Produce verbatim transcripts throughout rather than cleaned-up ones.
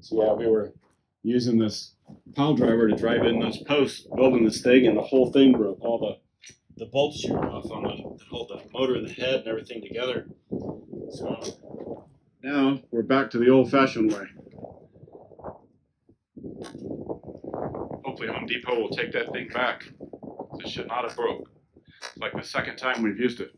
So yeah, we were using this pile driver to drive in those posts, building this thing, and the whole thing broke. All the, the bolts sheared off on the, that hold the motor and the head and everything together. So now we're back to the old-fashioned way. Hopefully Home Depot will take that thing back. It should not have broke. It's like the second time we've used it.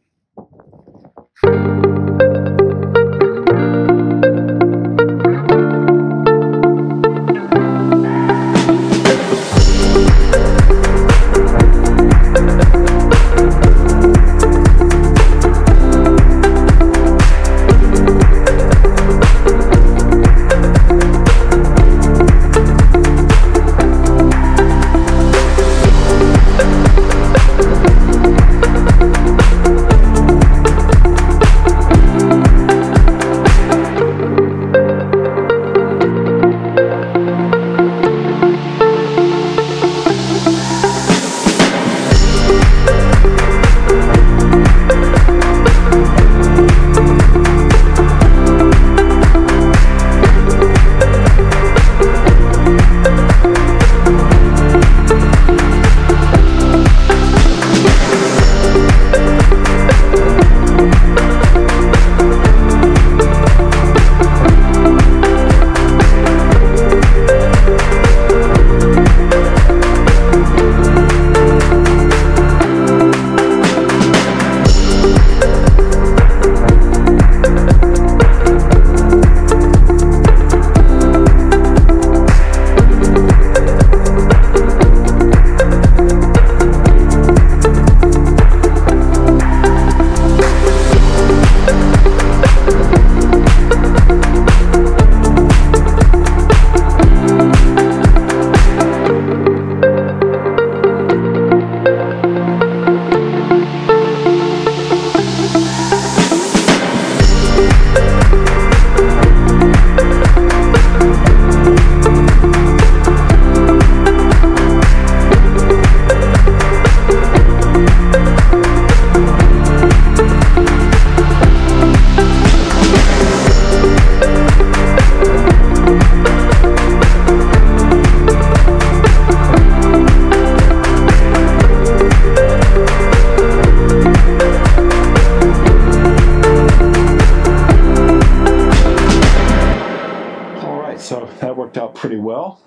Pretty well.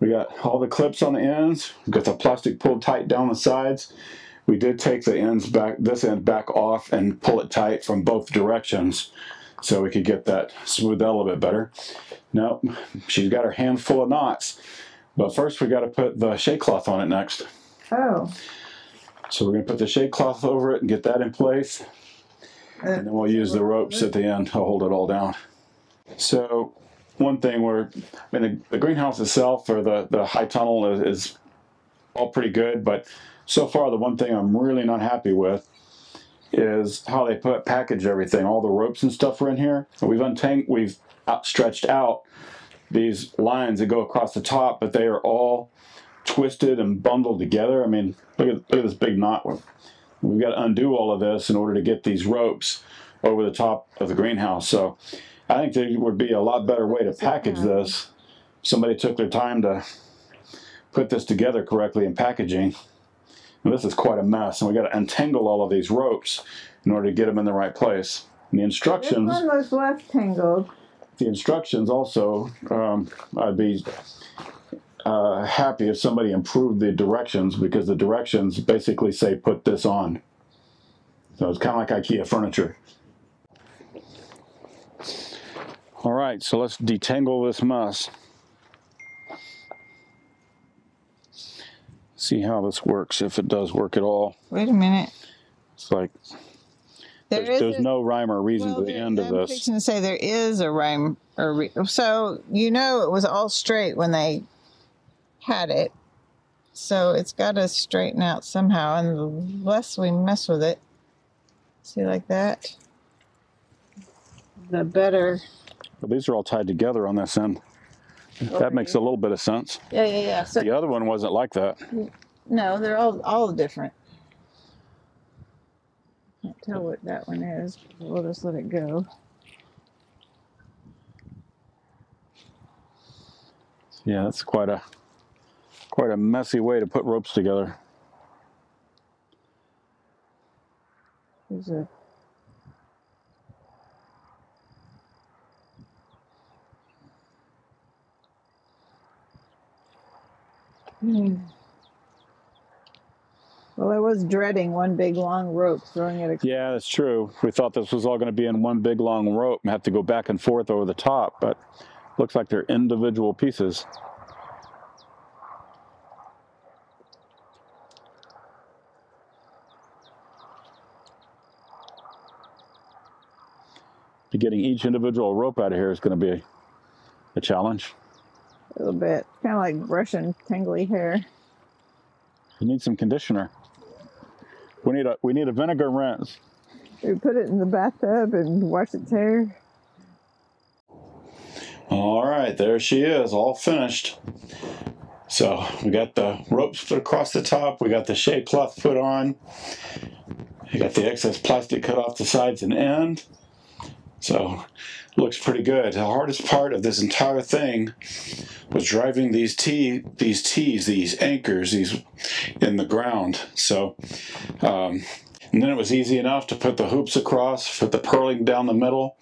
We got all the clips on the ends. We got the plastic pulled tight down the sides. We did take the ends back, this end back off and pull it tight from both directions so we could get that smoothed out a little bit better. Nope, she's got her hand full of knots. But first we got to put the shade cloth on it next. Oh. So we're going to put the shade cloth over it and get that in place. And then we'll use the ropes at the end to hold it all down. So one thing where, I mean, the, the greenhouse itself or the, the high tunnel is, is all pretty good, but so far the one thing I'm really not happy with is how they put package everything. All the ropes and stuff are in here. We've untangled, we've out, stretched out these lines that go across the top, but they are all twisted and bundled together. I mean, look at, look at this big knot. We've got to undo all of this in order to get these ropes over the top of the greenhouse. So I think there would be a lot better way to package this. Somebody took their time to put this together correctly in packaging. And this is quite a mess, and we got to untangle all of these ropes in order to get them in the right place. And the instructions. This one was less tangled. The instructions also, um, I'd be uh, happy if somebody improved the directions, because the directions basically say put this on. So it's kind of like IKEA furniture. All right, so let's detangle this mess. See how this works, if it does work at all. Wait a minute. It's like There there's, there's a, no rhyme or reason well, to the there, end of I'm this. I'm fixing to say there is a rhyme or re- so you know it was all straight when they had it, so it's got to straighten out somehow. And the less we mess with it, see like that, the better. Well, these are all tied together on this end. Over that makes here. a little bit of sense. Yeah, yeah, yeah. So the other one wasn't like that. No, they're all all different. Can't tell what that one is. We'll just let it go. Yeah, that's quite a quite a messy way to put ropes together. There's a Hmm. Well, I was dreading one big long rope, throwing it. Yeah, that's true. We thought this was all going to be in one big long rope and have to go back and forth over the top, but looks like they're individual pieces. Getting each individual rope out of here is going to be a challenge. A little bit. Kind of like brushing tingly hair. You need some conditioner. We need a we need a vinegar rinse. We put it in the bathtub and wash its hair. All right, there she is, all finished. So we got the ropes put across the top. We got the shea cloth put on. We got the excess plastic cut off the sides and end. So, looks pretty good. The hardest part of this entire thing was driving these tee, these tees, these anchors, these in the ground. So, um, and then it was easy enough to put the hoops across, put the purling down the middle,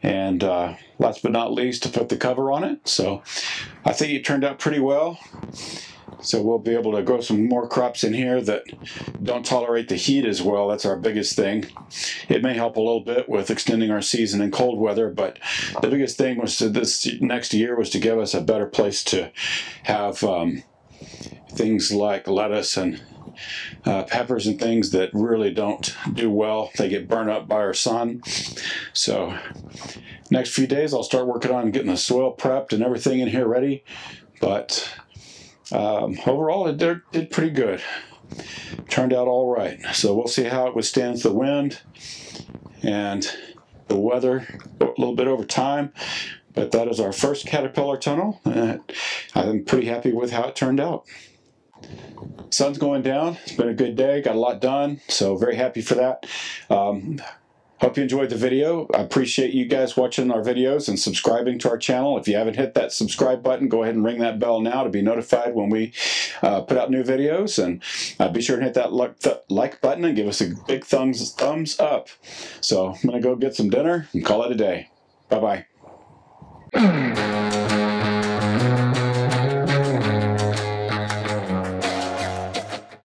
and uh, last but not least, to put the cover on it. So, I think it turned out pretty well. So we'll be able to grow some more crops in here that don't tolerate the heat as well. That's our biggest thing. It may help a little bit with extending our season in cold weather, but the biggest thing was to this next year was to give us a better place to have um, things like lettuce and uh, peppers and things that really don't do well. They get burned up by our sun. So next few days I'll start working on getting the soil prepped and everything in here ready. But Um, overall, it did, did pretty good. Turned out all right. So we'll see how it withstands the wind and the weather a little bit over time. But that is our first Caterpillar Tunnel, and I'm pretty happy with how it turned out. Sun's going down. It's been a good day. Got a lot done, so very happy for that. Um, Hope you enjoyed the video. I appreciate you guys watching our videos and subscribing to our channel. If you haven't hit that subscribe button, go ahead and ring that bell now to be notified when we uh, put out new videos. And uh, be sure to hit that like, th like button and give us a big thumbs, thumbs up. So I'm going to go get some dinner and call it a day. Bye-bye.